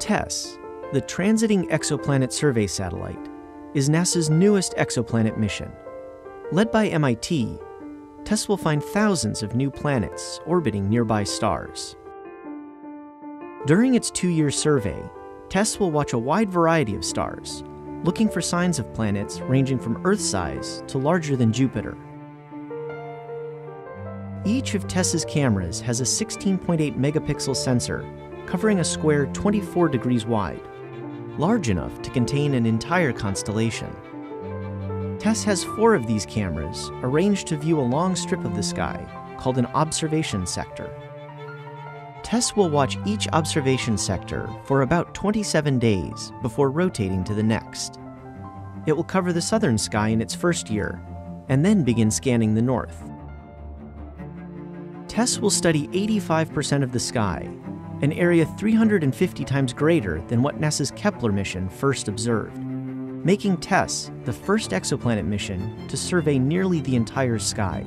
TESS, the Transiting Exoplanet Survey Satellite, is NASA's newest exoplanet mission. Led by MIT, TESS will find thousands of new planets orbiting nearby stars. During its two-year survey, TESS will watch a wide variety of stars, looking for signs of planets ranging from Earth size to larger than Jupiter. Each of TESS's cameras has a 16.8 megapixel sensor covering a square 24 degrees wide, large enough to contain an entire constellation. TESS has four of these cameras arranged to view a long strip of the sky called an observation sector. TESS will watch each observation sector for about 27 days before rotating to the next. It will cover the southern sky in its first year and then begin scanning the north. TESS will study 85% of the sky, an area 350 times greater than what NASA's Kepler mission first observed, making TESS the first exoplanet mission to survey nearly the entire sky.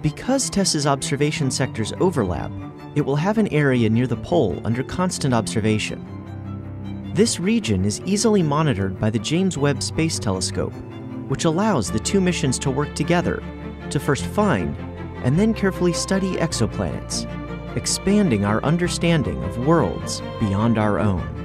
Because TESS's observation sectors overlap, it will have an area near the pole under constant observation. This region is easily monitored by the James Webb Space Telescope, which allows the two missions to work together to first find and then carefully study exoplanets, expanding our understanding of worlds beyond our own.